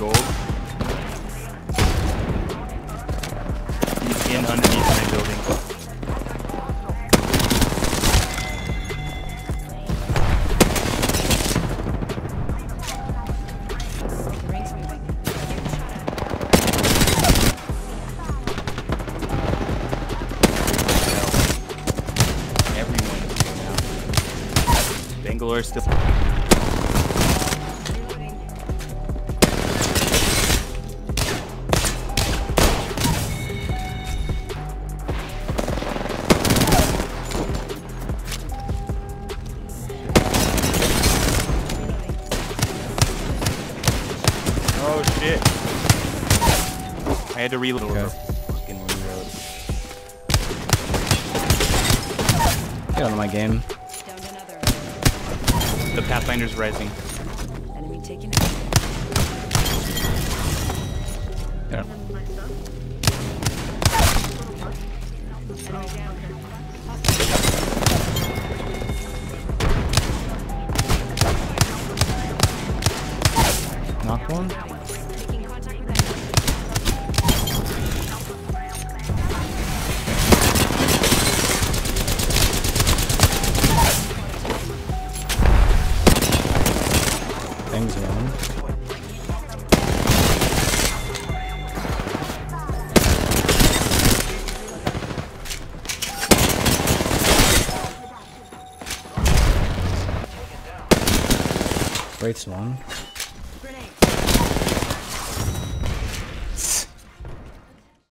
gold. He's in underneath my building. Everyone's going out. Bangalore still. Oh shit. I had to reload. Okay. Fucking reload. Get out of my game. The Pathfinder's rising. Enemy taken out. Yeah. Knock one. Things around. Great swan.